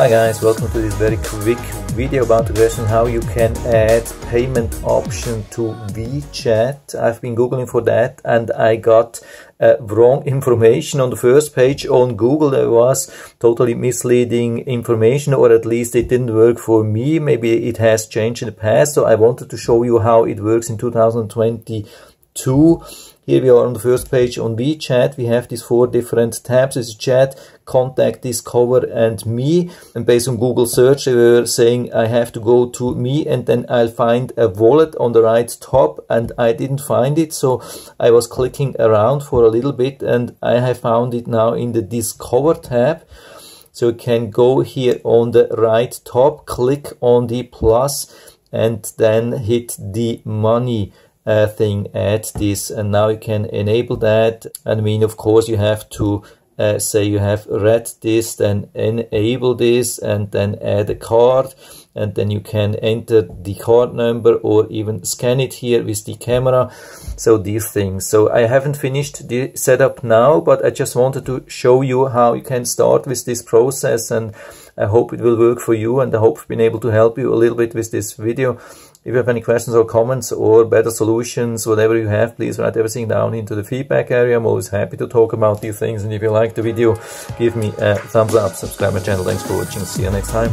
Hi guys, welcome to this very quick video about the question how you can add payment option to WeChat. I've been googling for that and I got wrong information on the first page on Google. There was totally misleading information, or at least it didn't work for me. Maybe it has changed in the past, so I wanted to show you how it works in 2022. Here we are on the first page on WeChat. We have these four different tabs. It's chat, contact, discover, and me. And based on Google search, they were saying I have to go to me and then I'll find a wallet on the right top, and I didn't find it. So I was clicking around for a little bit and I have found it now in the discover tab. So you can go here on the right top, click on the plus and then hit the money thing at this, and now you can enable that. I mean, of course you have to say you have read this, then enable this and then add a card, and then you can enter the card number or even scan it here with the camera. So these things. So I haven't finished the setup now, but I just wanted to show you how you can start with this process, and I hope it will work for you, and I hope I've been able to help you a little bit with this video. If you have any questions or comments or better solutions, whatever you have, please write everything down into the feedback area. I'm always happy to talk about these things. And if you like the video, give me a thumbs up, subscribe my channel. Thanks for watching. See you next time.